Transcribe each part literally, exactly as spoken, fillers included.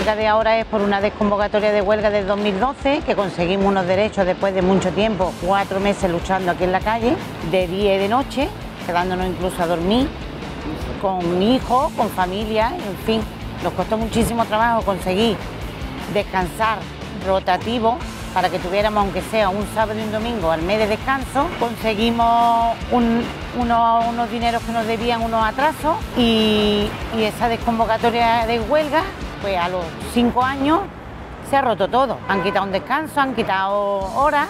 huelga de ahora es por una desconvocatoria de huelga de dos mil doce, que conseguimos unos derechos después de mucho tiempo, cuatro meses luchando aquí en la calle, de día y de noche, quedándonos incluso a dormir, con mi hijo, con familia, en fin. Nos costó muchísimo trabajo conseguir descansar rotativo para que tuviéramos, aunque sea un sábado y un domingo, al mes de descanso. Conseguimos un, unos, unos dineros que nos debían, unos atrasos, y, y esa desconvocatoria de huelga, pues a los cinco años se ha roto todo. Han quitado un descanso, han quitado horas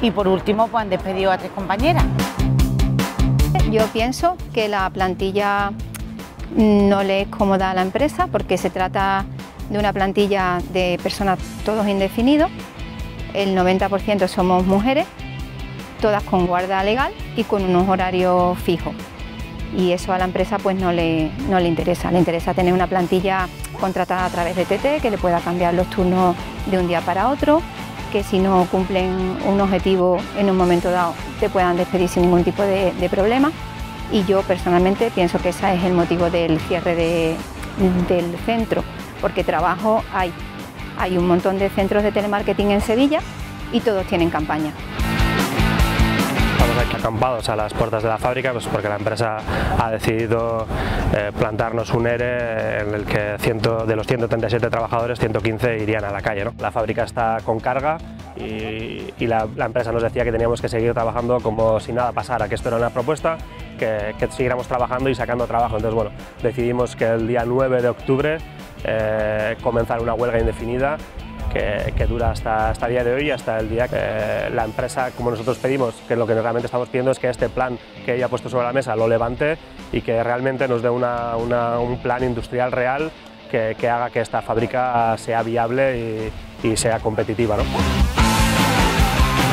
y por último pues han despedido a tres compañeras. Yo pienso que la plantilla no le es cómoda a la empresa porque se trata de una plantilla de personas todos indefinidos, el noventa por ciento somos mujeres, todas con guarda legal y con unos horarios fijos. Y eso a la empresa pues no le, no le interesa, le interesa tener una plantilla contratada a través de T T, que le pueda cambiar los turnos de un día para otro, que si no cumplen un objetivo en un momento dado te puedan despedir sin ningún tipo de, de problema. Y yo personalmente pienso que ese es el motivo del cierre de, del centro, porque trabajo hay. Hay un montón de centros de telemarketing en Sevilla y todos tienen campaña. Estamos aquí acampados a las puertas de la fábrica pues porque la empresa ha decidido eh, plantarnos un E R E en el que ciento, de los ciento treinta y siete trabajadores, ciento quince irían a la calle, ¿no? La fábrica está con carga y, y la, la empresa nos decía que teníamos que seguir trabajando como si nada pasara, que esto era una propuesta, que, que siguiéramos trabajando y sacando trabajo. Entonces, bueno, decidimos que el día nueve de octubre eh, comenzar una huelga indefinida Que, que dura hasta, hasta el día de hoy, hasta el día que eh, la empresa, como nosotros pedimos, que lo que realmente estamos pidiendo es que este plan que ella ha puesto sobre la mesa lo levante y que realmente nos dé una, una, un plan industrial real que, que haga que esta fábrica sea viable y, y sea competitiva, ¿no?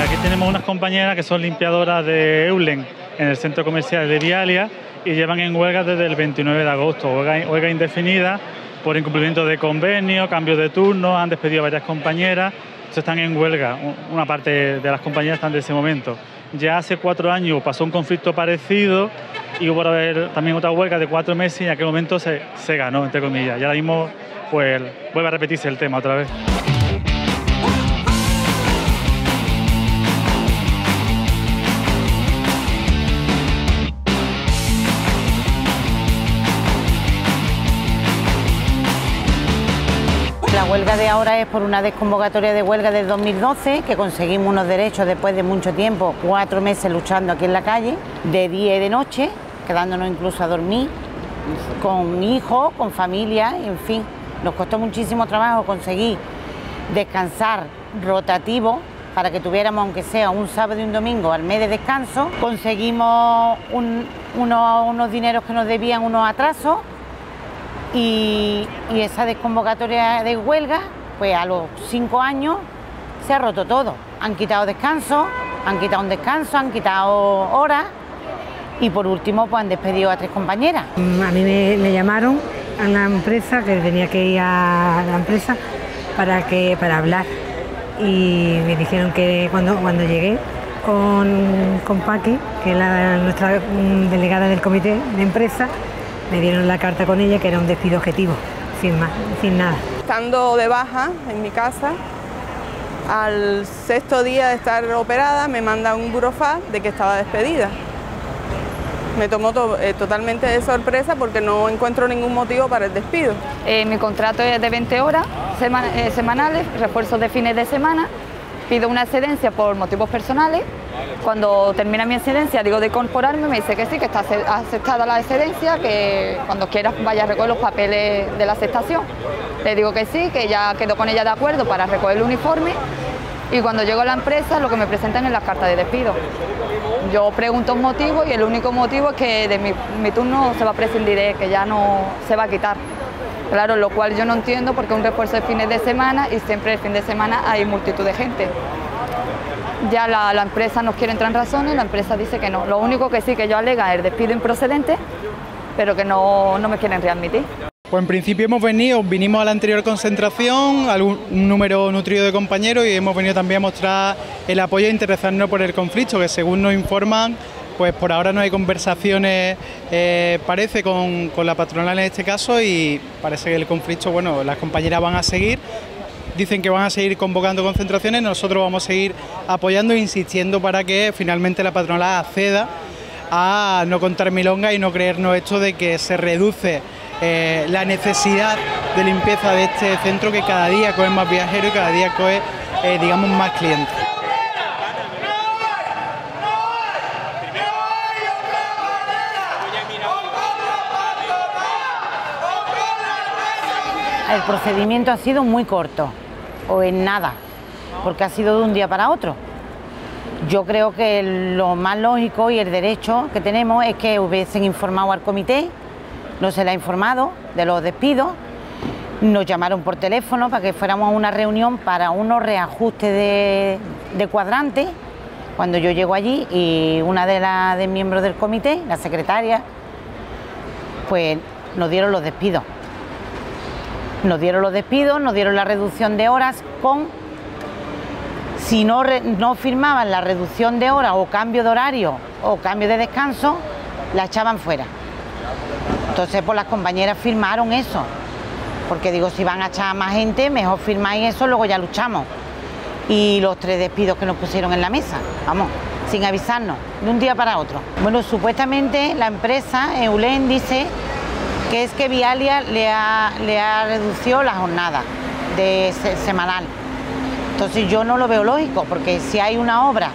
Aquí tenemos unas compañeras que son limpiadoras de Eulen, en el centro comercial de Vialia, y llevan en huelga desde el veintinueve de agosto, huelga, huelga indefinida, por incumplimiento de convenio, cambios de turno, han despedido a varias compañeras, se están en huelga, una parte de las compañeras están en ese momento. Ya hace cuatro años pasó un conflicto parecido y hubo también otra huelga de cuatro meses y en aquel momento se, se ganó, entre comillas. Y ahora mismo pues vuelve a repetirse el tema otra vez. La huelga de ahora es por una desconvocatoria de huelga de dos mil doce, que conseguimos unos derechos después de mucho tiempo, cuatro meses luchando aquí en la calle, de día y de noche, quedándonos incluso a dormir, con mi hijo, con familia, en fin. Nos costó muchísimo trabajo conseguir descansar rotativo para que tuviéramos, aunque sea un sábado y un domingo, al mes de descanso. Conseguimos un, unos, unos dineros que nos debían, unos atrasos, Y, y esa desconvocatoria de huelga, pues a los cinco años se ha roto todo. Han quitado descanso, han quitado un descanso, han quitado horas y por último pues han despedido a tres compañeras. A mí me, me llamaron a una empresa, que tenía que ir a la empresa para, que, para hablar, y me dijeron que cuando, cuando llegué con, con Paqui, que es la, nuestra delegada del comité de empresa, me dieron la carta con ella que era un despido objetivo, sin más, sin nada. Estando de baja en mi casa, al sexto día de estar operada me mandan un burofax de que estaba despedida. Me tomó to eh, totalmente de sorpresa porque no encuentro ningún motivo para el despido. Eh, mi contrato es de veinte horas seman eh, semanales, refuerzos de fines de semana, pido una excedencia por motivos personales. Cuando termina mi excedencia, digo de incorporarme, me dice que sí, que está aceptada la excedencia, que cuando quieras vaya a recoger los papeles de la aceptación. Le digo que sí, que ya quedo con ella de acuerdo para recoger el uniforme, y cuando llego a la empresa lo que me presentan es las cartas de despido. Yo pregunto un motivo y el único motivo es que de mi, mi turno se va a prescindir, que ya no se va a quitar. Claro, lo cual yo no entiendo porque es un refuerzo de fines de semana y siempre el fin de semana hay multitud de gente. Ya la, la empresa nos quiere entrar en razones, la empresa dice que no. Lo único que sí que yo alega es el despido improcedente, pero que no, no me quieren readmitir. Pues en principio hemos venido, vinimos a la anterior concentración, a un número nutrido de compañeros, y hemos venido también a mostrar el apoyo e interesarnos por el conflicto, que según nos informan pues por ahora no hay conversaciones, eh, parece, con, con la patronal en este caso, y parece que el conflicto, bueno, las compañeras van a seguir, dicen que van a seguir convocando concentraciones, nosotros vamos a seguir apoyando e insistiendo para que finalmente la patronal acceda a no contar milonga y no creernos esto de que se reduce eh, la necesidad de limpieza de este centro, que cada día coge más viajeros y cada día coge, eh, digamos, más clientes. El procedimiento ha sido muy corto, o en nada, porque ha sido de un día para otro. Yo creo que lo más lógico y el derecho que tenemos es que hubiesen informado al comité, no se le ha informado de los despidos, nos llamaron por teléfono para que fuéramos a una reunión para unos reajustes de, de cuadrantes, cuando yo llego allí y una de las de miembros del comité, la secretaria, pues nos dieron los despidos. Nos dieron los despidos, nos dieron la reducción de horas con, si no, re, no firmaban la reducción de horas o cambio de horario o cambio de descanso, la echaban fuera. Entonces, pues las compañeras firmaron eso, porque digo, si van a echar a más gente, mejor firmáis eso, luego ya luchamos. Y los tres despidos que nos pusieron en la mesa, vamos, sin avisarnos, de un día para otro. Bueno, supuestamente la empresa, Eulen, dice que es que Vialia le ha, le ha reducido la jornada de se, semanal. Entonces yo no lo veo lógico, porque si hay una obra,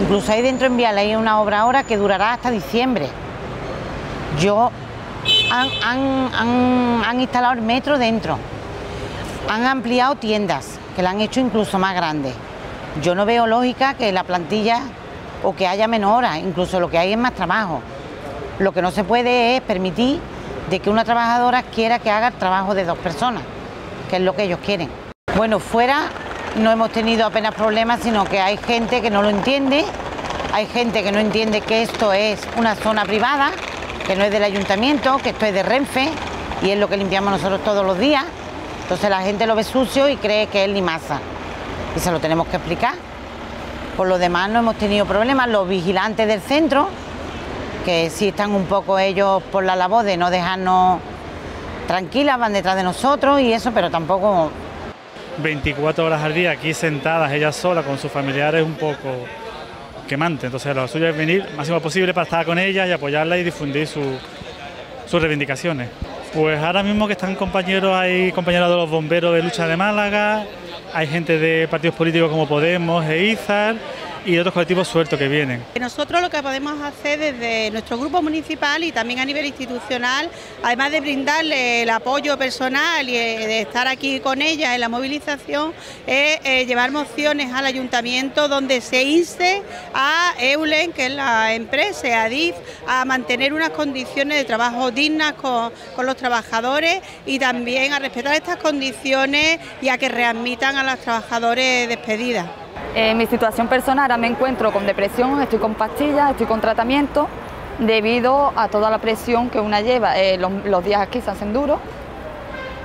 incluso ahí dentro en Vialia hay una obra ahora que durará hasta diciembre. Yo, han, han, han, han instalado el metro dentro, han ampliado tiendas, que la han hecho incluso más grande. Yo no veo lógica que la plantilla, o que haya menos horas, incluso lo que hay es más trabajo. Lo que no se puede es permitir de que una trabajadora quiera que haga el trabajo de dos personas, que es lo que ellos quieren. Bueno, fuera no hemos tenido apenas problemas, sino que hay gente que no lo entiende, hay gente que no entiende que esto es una zona privada, que no es del ayuntamiento, que esto es de Renfe, y es lo que limpiamos nosotros todos los días. Entonces la gente lo ve sucio y cree que es limasa, y se lo tenemos que explicar. Por lo demás no hemos tenido problemas. Los vigilantes del centro, que sí están un poco ellos por la labor de no dejarnos tranquilas, van detrás de nosotros y eso, pero tampoco... veinticuatro horas al día aquí sentadas, ellas solas, con sus familiares, un poco quemante. Entonces lo suyo es venir máximo posible para estar con ellas y apoyarlas y difundir su, sus reivindicaciones. Pues ahora mismo que están compañeros, hay compañeros de los bomberos de lucha de Málaga, hay gente de partidos políticos como Podemos e Izar, y otros colectivos sueltos que vienen. Nosotros lo que podemos hacer desde nuestro grupo municipal y también a nivel institucional, además de brindarle el apoyo personal y de estar aquí con ellas en la movilización, es eh, llevar mociones al ayuntamiento donde se inste a Eulen, que es la empresa, a D I F, a mantener unas condiciones de trabajo dignas con, con los trabajadores, y también a respetar estas condiciones y a que readmitan a los trabajadores despedidas. Eh, mi situación personal, ahora me encuentro con depresión, estoy con pastillas, estoy con tratamiento, debido a toda la presión que una lleva. Eh, los, los días aquí se hacen duros,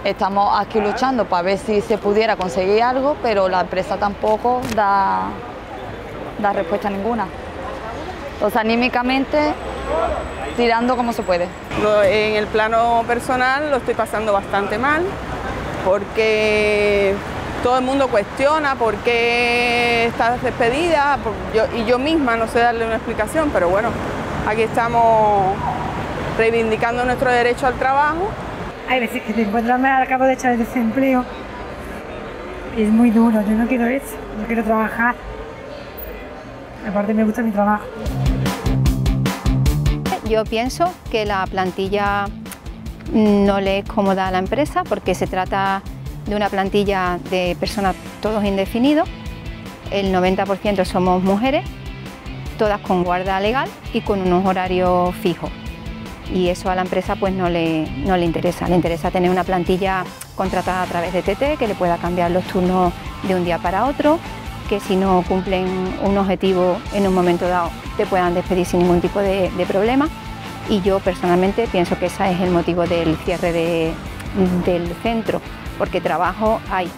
estamos aquí luchando para ver si se pudiera conseguir algo, pero la empresa tampoco da, da respuesta ninguna. Entonces, anímicamente, tirando como se puede. En el plano personal lo estoy pasando bastante mal, porque todo el mundo cuestiona por qué estás despedida, yo, y yo misma no sé darle una explicación, pero bueno, aquí estamos reivindicando nuestro derecho al trabajo. Hay veces que te encuentras mal, acabo de echar el desempleo, es muy duro, yo no quiero eso, yo quiero trabajar, aparte me gusta mi trabajo. Yo pienso que la plantilla no le es cómoda a la empresa, porque se trata de una plantilla de personas todos indefinidos, el noventa por ciento somos mujeres, todas con guarda legal y con unos horarios fijos, y eso a la empresa pues no le, no le interesa, le interesa tener una plantilla contratada a través de T T, que le pueda cambiar los turnos de un día para otro, que si no cumplen un objetivo en un momento dado te puedan despedir sin ningún tipo de, de problema, y yo personalmente pienso que ese es el motivo del cierre de, del centro. Porque trabajo hay,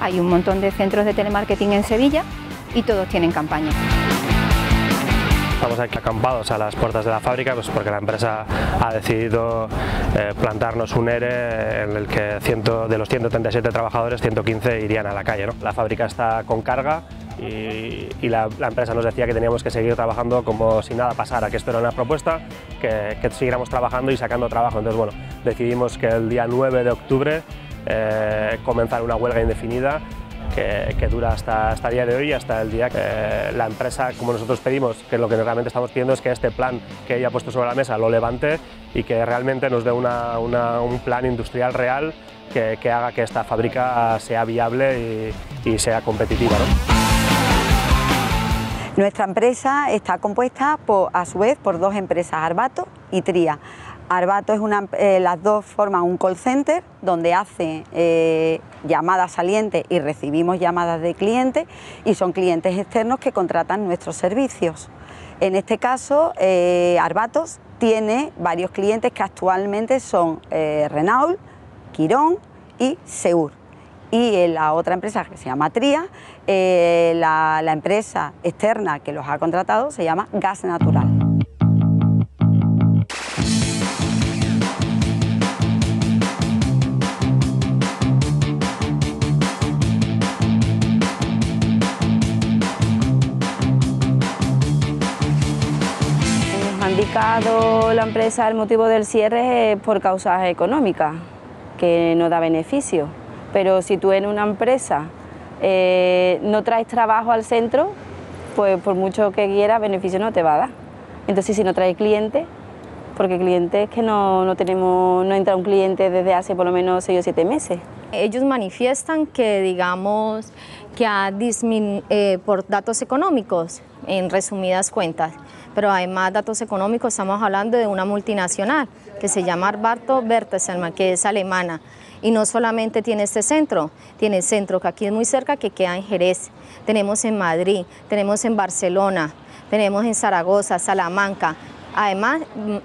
hay un montón de centros de telemarketing en Sevilla y todos tienen campaña. estamos aquí acampados a las puertas de la fábrica, pues porque la empresa ha decidido eh, plantarnos un E R E en el que cien, de los ciento treinta y siete trabajadores, ciento quince irían a la calle, ¿no? La fábrica está con carga y, y la, la empresa nos decía que teníamos que seguir trabajando como si nada pasara, que esto era una propuesta, que, que siguiéramos trabajando y sacando trabajo. Entonces, bueno, decidimos que el día nueve de octubre eh, comenzar una huelga indefinida Que, que dura hasta, hasta el día de hoy, hasta el día que eh, la empresa, como nosotros pedimos, que lo que realmente estamos pidiendo es que este plan que ella ha puesto sobre la mesa lo levante y que realmente nos dé una, una, un plan industrial real que, que haga que esta fábrica sea viable y, y sea competitiva, ¿no? Nuestra empresa está compuesta por, a su vez por dos empresas, Arvato y Tría. Arvato es una, eh, las dos forman un call center donde hace eh, llamadas salientes y recibimos llamadas de clientes, y son clientes externos que contratan nuestros servicios. En este caso, eh, Arvato tiene varios clientes que actualmente son eh, Renault, Quirón y Seur. Y en la otra empresa, que se llama Tría, eh, la, la empresa externa que los ha contratado se llama Gas Natural. La empresa, el motivo del cierre es por causas económicas, que no da beneficio, pero si tú en una empresa eh, no traes trabajo al centro, pues por mucho que quieras, beneficio no te va a dar. Entonces, si no traes clientes, porque clientes que no, no tenemos, no entra un cliente desde hace por lo menos seis o siete meses. Ellos manifiestan que, digamos, que ha disminuido eh, por datos económicos, en resumidas cuentas. Pero además, datos económicos, estamos hablando de una multinacional que se llama Arvato Bertelsmann, que es alemana. Y no solamente tiene este centro, tiene el centro que aquí es muy cerca, que queda en Jerez. Tenemos en Madrid, tenemos en Barcelona, tenemos en Zaragoza, Salamanca. Además,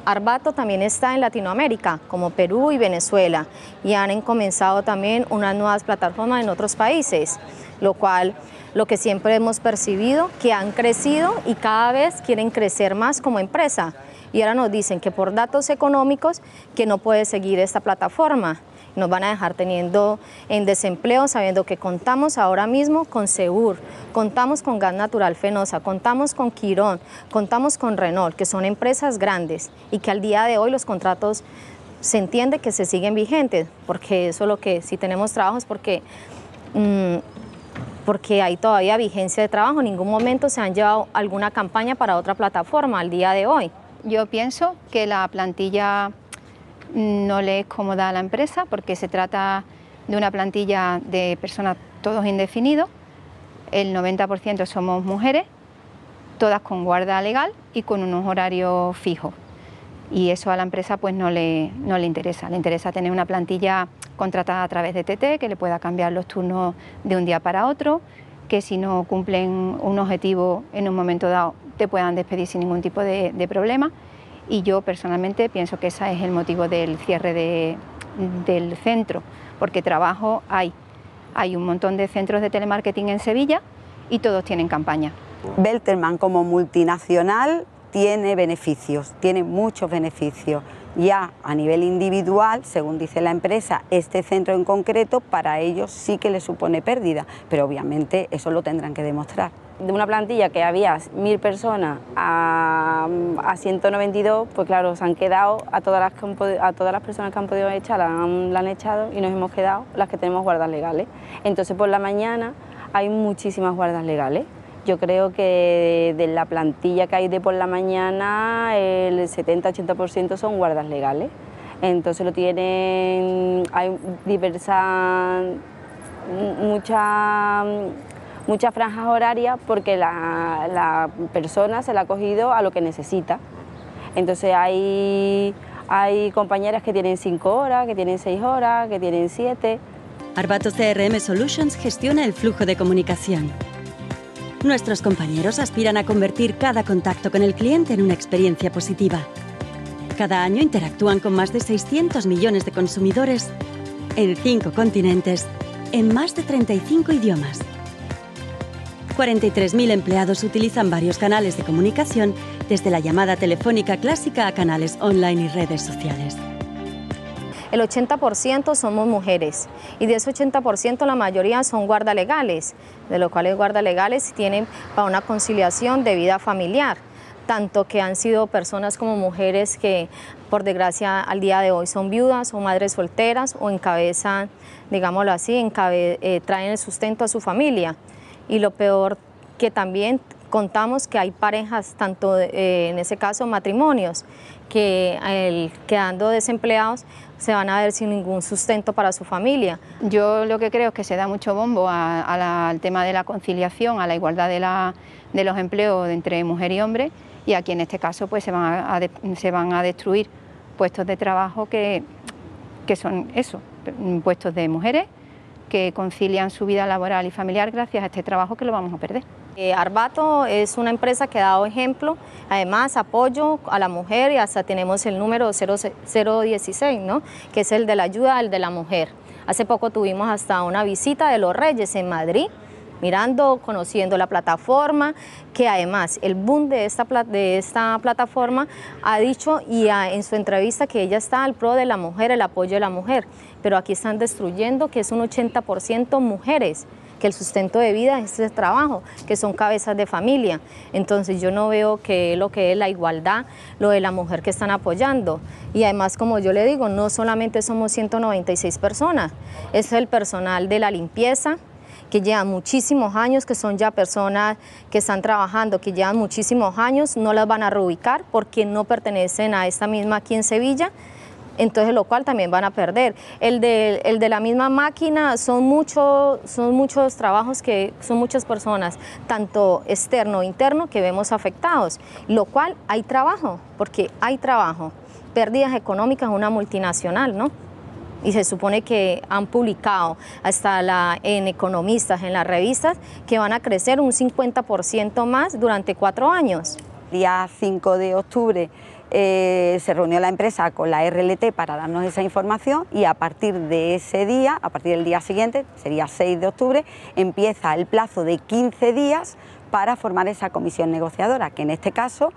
Arvato también está en Latinoamérica, como Perú y Venezuela. Y han comenzado también unas nuevas plataformas en otros países, lo cual... lo que siempre hemos percibido, que han crecido y cada vez quieren crecer más como empresa. Y ahora nos dicen que por datos económicos que no puede seguir esta plataforma. Nos van a dejar teniendo en desempleo, sabiendo que contamos ahora mismo con Seur, contamos con Gas Natural Fenosa, contamos con Quirón, contamos con Renault, que son empresas grandes y que al día de hoy los contratos se entiende que se siguen vigentes, porque eso es lo que, si tenemos trabajo es porque... Mmm, porque hay todavía vigencia de trabajo, en ningún momento se han llevado alguna campaña para otra plataforma al día de hoy. Yo pienso que la plantilla no le es cómoda a la empresa porque se trata de una plantilla de personas todos indefinidos, el noventa por ciento somos mujeres, todas con guarda legal y con unos horarios fijos. Y eso a la empresa pues no le, no le interesa, le interesa tener una plantilla contratada a través de T T, que le pueda cambiar los turnos de un día para otro, que si no cumplen un objetivo en un momento dado te puedan despedir sin ningún tipo de, de problema. Y yo personalmente pienso que ese es el motivo del cierre de, del centro, porque trabajo hay. Hay un montón de centros de telemarketing en Sevilla y todos tienen campaña. Bertelsmann como multinacional tiene beneficios, tiene muchos beneficios. Ya a nivel individual, según dice la empresa, este centro en concreto para ellos sí que les supone pérdida, pero obviamente eso lo tendrán que demostrar. De una plantilla que había mil personas a, a ciento noventa y dos, pues claro, se han quedado, a todas las, que han podido, a todas las personas que han podido echar, la han, la han echado y nos hemos quedado las que tenemos guardas legales. Entonces por la mañana hay muchísimas guardas legales. Yo creo que de la plantilla que hay de por la mañana, el setenta a ochenta por ciento son guardas legales. Entonces lo tienen, hay diversas, muchas muchas franjas horarias porque la, la persona se la ha cogido a lo que necesita. Entonces hay, hay compañeras que tienen cinco horas, que tienen seis horas, que tienen siete. Arvato C R M Solutions gestiona el flujo de comunicación. Nuestros compañeros aspiran a convertir cada contacto con el cliente en una experiencia positiva. Cada año interactúan con más de seiscientos millones de consumidores en cinco continentes, en más de treinta y cinco idiomas. cuarenta y tres mil empleados utilizan varios canales de comunicación desde la llamada telefónica clásica a canales online y redes sociales. El ochenta por ciento somos mujeres y de ese ochenta por ciento la mayoría son guardalegales, de los cuales guardalegales tienen para una conciliación de vida familiar, tanto que han sido personas como mujeres que por desgracia al día de hoy son viudas o madres solteras o encabezan, digámoslo así, encabe, eh, traen el sustento a su familia. Y lo peor que también contamos que hay parejas, tanto eh, en ese caso matrimonios, que el, quedando desempleados se van a ver sin ningún sustento para su familia. Yo lo que creo es que se da mucho bombo a, a la, al tema de la conciliación, a la igualdad de, la, de los empleos entre mujer y hombre, y aquí en este caso pues se van a, a de, se van a destruir puestos de trabajo que, que son eso, puestos de mujeres que concilian su vida laboral y familiar gracias a este trabajo que lo vamos a perder. Eh, Arvato es una empresa que ha dado ejemplo, además apoyo a la mujer y hasta tenemos el número cero dieciséis, ¿no?, que es el de la ayuda, el de la mujer. Hace poco tuvimos hasta una visita de los Reyes en Madrid, mirando, conociendo la plataforma, que además el boom de esta, de esta plataforma ha dicho y a, en su entrevista que ella está al pro de la mujer, el apoyo de la mujer, pero aquí están destruyendo que es un ochenta por ciento mujeres, que el sustento de vida es el trabajo, que son cabezas de familia. Entonces yo no veo que lo que es la igualdad, lo de la mujer que están apoyando. Y además, como yo le digo, no solamente somos ciento noventa y seis personas, es el personal de la limpieza, que llevan muchísimos años, que son ya personas que están trabajando, que llevan muchísimos años, no las van a reubicar porque no pertenecen a esta misma aquí en Sevilla, entonces lo cual también van a perder. El de, el de la misma máquina son, mucho, son muchos trabajos, que son muchas personas, tanto externo como interno, que vemos afectados, lo cual hay trabajo, porque hay trabajo. Pérdidas económicas en una multinacional, ¿no? Y se supone que han publicado hasta la, en economistas, en las revistas, que van a crecer un cincuenta por ciento más durante cuatro años. El día cinco de octubre eh, se reunió la empresa con la R L T para darnos esa información y a partir de ese día, a partir del día siguiente, sería seis de octubre, empieza el plazo de quince días para formar esa comisión negociadora, que en este caso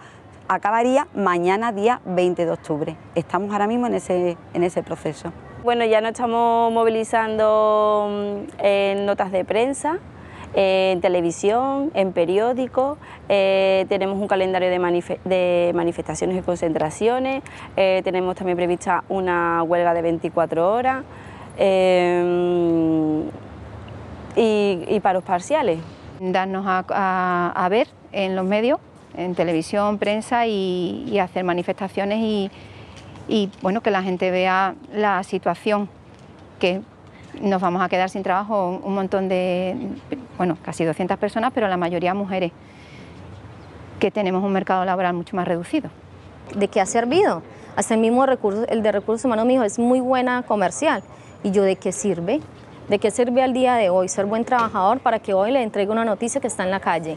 acabaría mañana día veinte de octubre. Estamos ahora mismo en ese, en ese proceso. Bueno, ya nos estamos movilizando en notas de prensa, en televisión, en periódicos, eh, tenemos un calendario de, manife de manifestaciones y concentraciones, eh, tenemos también prevista una huelga de veinticuatro horas eh, y, y paros parciales. Darnos a, a, a ver en los medios, en televisión, prensa y, y hacer manifestaciones y... y bueno, que la gente vea la situación, que nos vamos a quedar sin trabajo un montón de, bueno, casi doscientas personas, pero la mayoría mujeres, que tenemos un mercado laboral mucho más reducido. ¿De qué ha servido? Hasta el mismo recurso, el de recursos humanos me dijo, es muy buena comercial, y yo, ¿de qué sirve? ¿De qué sirve al día de hoy ser buen trabajador para que hoy le entregue una noticia que está en la calle?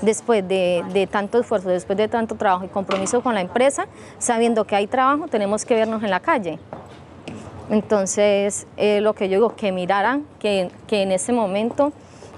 Después de, de tanto esfuerzo, después de tanto trabajo y compromiso con la empresa, sabiendo que hay trabajo, tenemos que vernos en la calle. Entonces, eh, lo que yo digo, que miraran, que, que en ese momento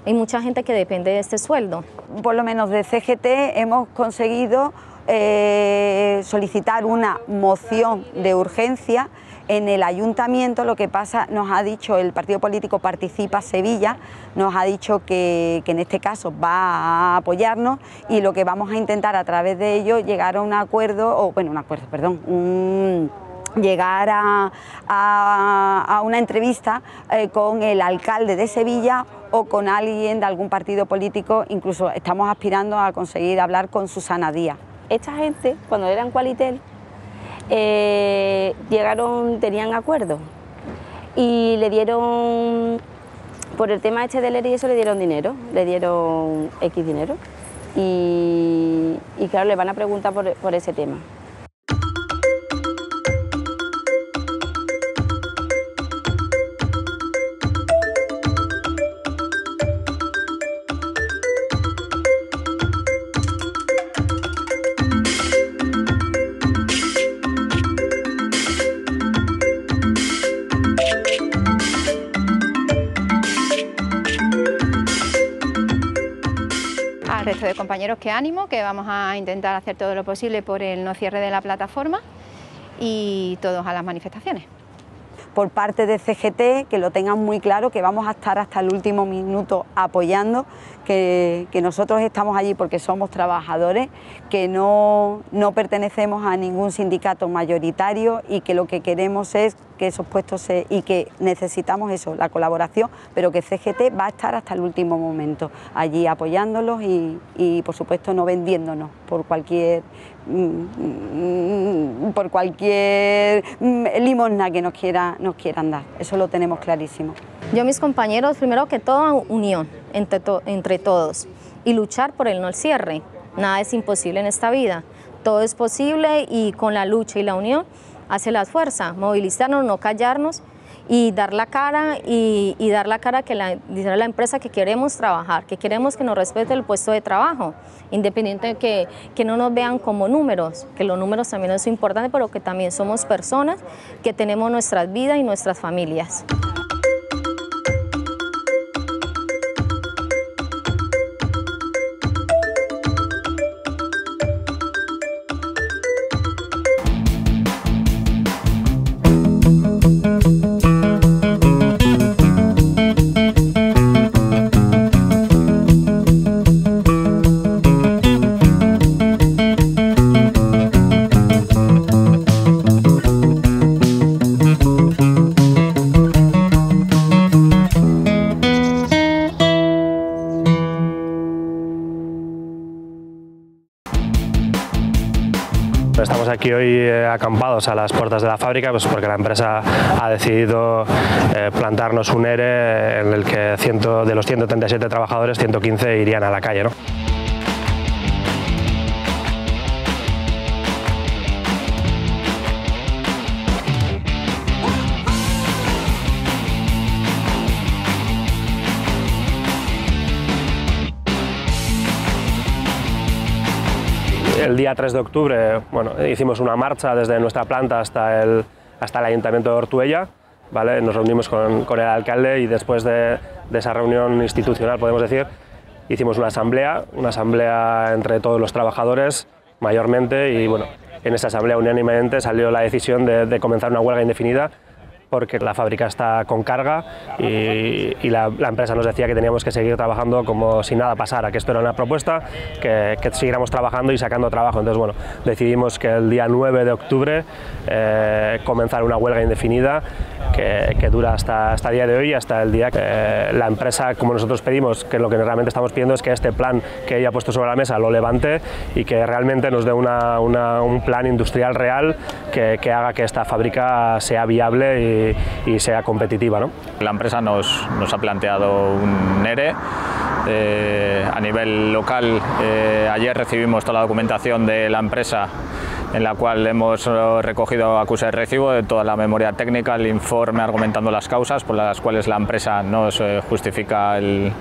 hay mucha gente que depende de este sueldo. Por lo menos de C G T hemos conseguido eh, solicitar una moción de urgencia en el ayuntamiento. Lo que pasa, nos ha dicho el partido político Participa Sevilla, nos ha dicho que, que en este caso va a apoyarnos, y lo que vamos a intentar a través de ello llegar a un acuerdo, o bueno, un acuerdo, perdón, un, llegar a, a, a una entrevista eh, con el alcalde de Sevilla o con alguien de algún partido político, incluso estamos aspirando a conseguir hablar con Susana Díaz. Esta gente, cuando eran Cualitel, Eh, llegaron, tenían acuerdo y le dieron, por el tema este del E R E y eso, le dieron dinero, le dieron X dinero y, y claro, le van a preguntar por, por ese tema. compañeros que ánimo, que vamos a intentar hacer todo lo posible por el no cierre de la plataforma y todos a las manifestaciones. Por parte de C G T, que lo tengan muy claro, que vamos a estar hasta el último minuto apoyando, que, que nosotros estamos allí porque somos trabajadores, que no, no pertenecemos a ningún sindicato mayoritario y que lo que queremos es que esos puestos se, y que necesitamos eso, la colaboración, pero que C G T va a estar hasta el último momento allí apoyándolos y, y por supuesto no vendiéndonos por cualquier por cualquier limosna que nos quiera, nos quieran dar. Eso lo tenemos clarísimo. Yo mis compañeros, primero que todo, unión entre, to entre todos y luchar por el no cierre. Nada es imposible en esta vida, todo es posible y con la lucha y la unión hace la fuerza, movilizarnos, no callarnos y dar la cara y, y dar la cara que la, dice la empresa que queremos trabajar, que queremos que nos respete el puesto de trabajo, independiente de que, que no nos vean como números, que los números también son importantes, pero que también somos personas que tenemos nuestras vidas y nuestras familias. Hoy acampados a las puertas de la fábrica, pues porque la empresa ha decidido eh, plantarnos un E R E en el que ciento, de los ciento treinta y siete trabajadores, ciento quince irían a la calle, ¿no? El día tres de octubre, bueno, hicimos una marcha desde nuestra planta hasta el, hasta el Ayuntamiento de Ortuella, ¿vale? Nos reunimos con, con el alcalde y después de, de esa reunión institucional, podemos decir, hicimos una asamblea, una asamblea entre todos los trabajadores, mayormente, y bueno, en esa asamblea unánimemente salió la decisión de, de comenzar una huelga indefinida porque la fábrica está con carga y, y la, la empresa nos decía que teníamos que seguir trabajando como si nada pasara, que esto era una propuesta, que, que siguiéramos trabajando y sacando trabajo. Entonces, bueno, decidimos que el día nueve de octubre eh, comenzar una huelga indefinida que, que dura hasta, hasta el día de hoy, hasta el día que eh, la empresa, como nosotros pedimos, que lo que realmente estamos pidiendo es que este plan que ella ha puesto sobre la mesa lo levante y que realmente nos dé una, una, un plan industrial real que, que haga que esta fábrica sea viable y y sea competitiva, ¿no? La empresa nos, nos ha planteado un N E R E eh, a nivel local. Eh, ayer recibimos toda la documentación de la empresa en la cual hemos recogido acuse de recibo de toda la memoria técnica, el informe argumentando las causas por las cuales la empresa nos justifica el,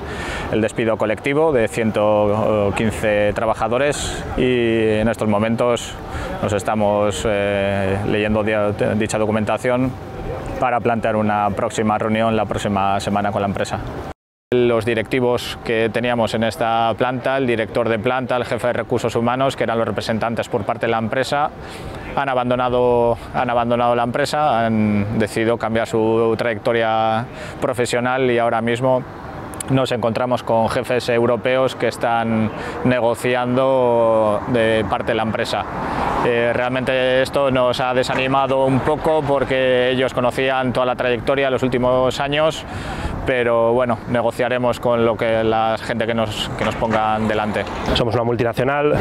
el despido colectivo de ciento quince trabajadores y en estos momentos nos estamos eh, leyendo dicha documentación para plantear una próxima reunión la próxima semana con la empresa. Los directivos que teníamos en esta planta, el director de planta, el jefe de recursos humanos, que eran los representantes por parte de la empresa, han abandonado, han abandonado la empresa, han decidido cambiar su trayectoria profesional y ahora mismo nos encontramos con jefes europeos que están negociando de parte de la empresa. Eh, realmente esto nos ha desanimado un poco porque ellos conocían toda la trayectoria de los últimos años, pero bueno, negociaremos con lo que la gente que nos, que nos pongan delante. Somos una multinacional,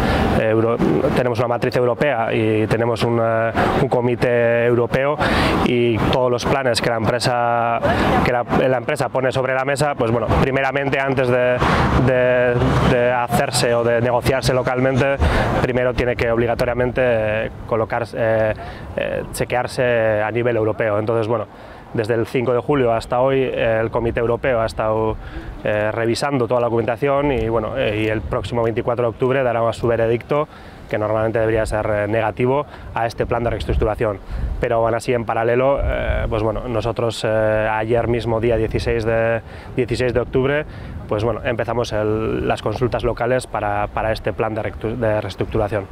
euro, tenemos una matriz europea y tenemos una, un comité europeo y todos los planes que la empresa, que la, la empresa pone sobre la mesa, pues bueno, primeramente antes de, de, de hacerse o de negociarse localmente, primero tiene que obligatoriamente colocarse, eh, eh, chequearse a nivel europeo. Entonces, bueno, desde el cinco de julio hasta hoy el Comité Europeo ha estado eh, revisando toda la documentación y, bueno, eh, y el próximo veinticuatro de octubre dará su veredicto, que normalmente debería ser negativo, a este plan de reestructuración. Pero aún así, en paralelo, eh, pues bueno, nosotros eh, ayer mismo, día dieciséis de, dieciséis de octubre, pues bueno, empezamos el, las consultas locales para, para este plan de, de reestructuración.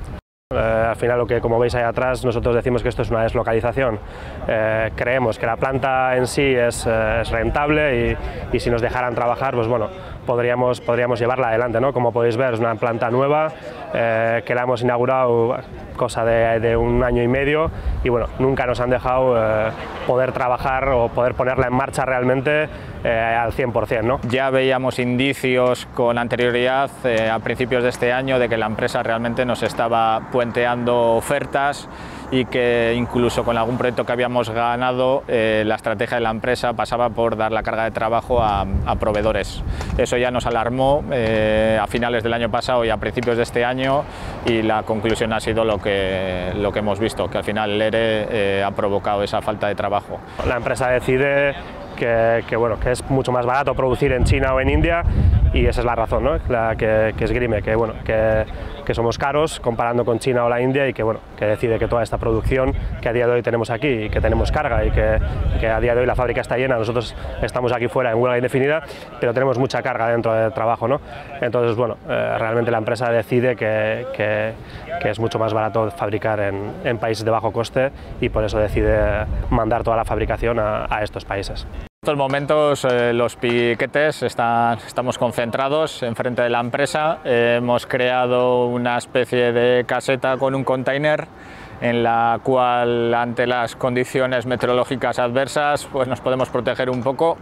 Eh, al final, lo que como veis ahí atrás, nosotros decimos que esto es una deslocalización. Eh, creemos que la planta en sí es, eh, es rentable y, y si nos dejaran trabajar, pues bueno, podríamos, podríamos llevarla adelante, ¿no? Como podéis ver, es una planta nueva eh, que la hemos inaugurado cosa de, de un año y medio y bueno, nunca nos han dejado eh, poder trabajar o poder ponerla en marcha realmente eh, al cien por cien, ¿no? Ya veíamos indicios con anterioridad eh, a principios de este año de que la empresa realmente nos estaba puenteando ofertas y que incluso con algún proyecto que habíamos ganado eh, la estrategia de la empresa pasaba por dar la carga de trabajo a, a proveedores. Eso ya nos alarmó eh, a finales del año pasado y a principios de este año y la conclusión ha sido lo que, lo que hemos visto, que al final el E R E eh, ha provocado esa falta de trabajo. La empresa decide que, que, bueno, que es mucho más barato producir en China o en India y esa es la razón, ¿no? La que, que esgrime, que, bueno, que, que somos caros comparando con China o la India y que, bueno, que decide que toda esta producción que a día de hoy tenemos aquí y que tenemos carga y que, que a día de hoy la fábrica está llena, nosotros estamos aquí fuera en huelga indefinida, pero tenemos mucha carga dentro del trabajo, ¿no? Entonces, bueno, eh, realmente la empresa decide que, que, que es mucho más barato fabricar en, en países de bajo coste y por eso decide mandar toda la fabricación a, a estos países. En estos momentos eh, los piquetes están, estamos concentrados enfrente de la empresa. Eh, hemos creado una especie de caseta con un container en la cual ante las condiciones meteorológicas adversas pues nos podemos proteger un poco.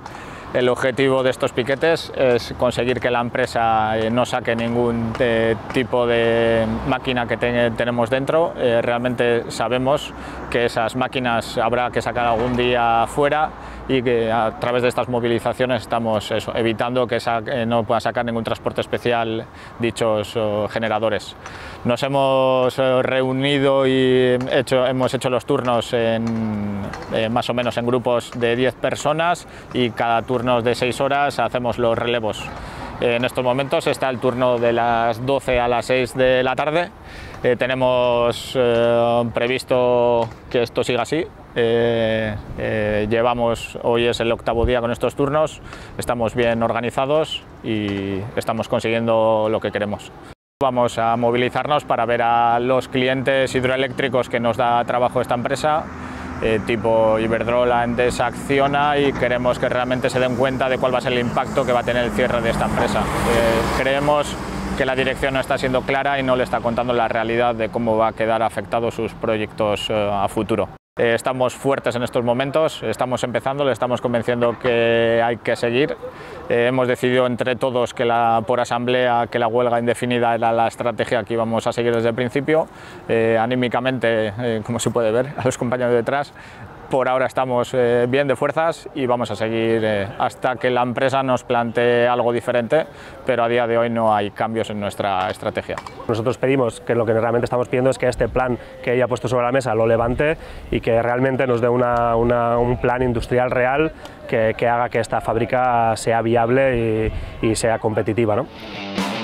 El objetivo de estos piquetes es conseguir que la empresa eh, no saque ningún eh, tipo de máquina que te tenemos dentro. Eh, realmente sabemos que esas máquinas habrá que sacar algún día fuera y que a través de estas movilizaciones estamos eso, evitando que eh, no pueda sacar ningún transporte especial dichos oh, generadores. Nos hemos eh, reunido y hecho, hemos hecho los turnos en, eh, más o menos en grupos de diez personas y cada turno turnos de seis horas hacemos los relevos. Eh, en estos momentos está el turno de las doce a las seis de la tarde. Eh, tenemos eh, previsto que esto siga así. Eh, eh, llevamos, hoy es el octavo día con estos turnos, estamos bien organizados y estamos consiguiendo lo que queremos. Vamos a movilizarnos para ver a los clientes hidroeléctricos que nos da trabajo esta empresa. Eh, tipo Iberdrola, Endesa, Acciona y queremos que realmente se den cuenta de cuál va a ser el impacto que va a tener el cierre de esta empresa. Eh, creemos que la dirección no está siendo clara y no le está contando la realidad de cómo va a quedar afectados sus proyectos eh, a futuro. Eh, estamos fuertes en estos momentos, estamos empezando, le estamos convenciendo que hay que seguir. Eh, hemos decidido entre todos que la, por asamblea que la huelga indefinida era la estrategia que íbamos a seguir desde el principio. Eh, anímicamente, eh, como se puede ver, a los compañeros detrás, por ahora estamos eh, bien de fuerzas y vamos a seguir eh, hasta que la empresa nos plantee algo diferente, pero a día de hoy no hay cambios en nuestra estrategia. Nosotros pedimos que lo que realmente estamos pidiendo es que este plan que ella ha puesto sobre la mesa lo levante y que realmente nos dé una, una, un plan industrial real que, que haga que esta fábrica sea viable y, y sea competitiva, ¿no?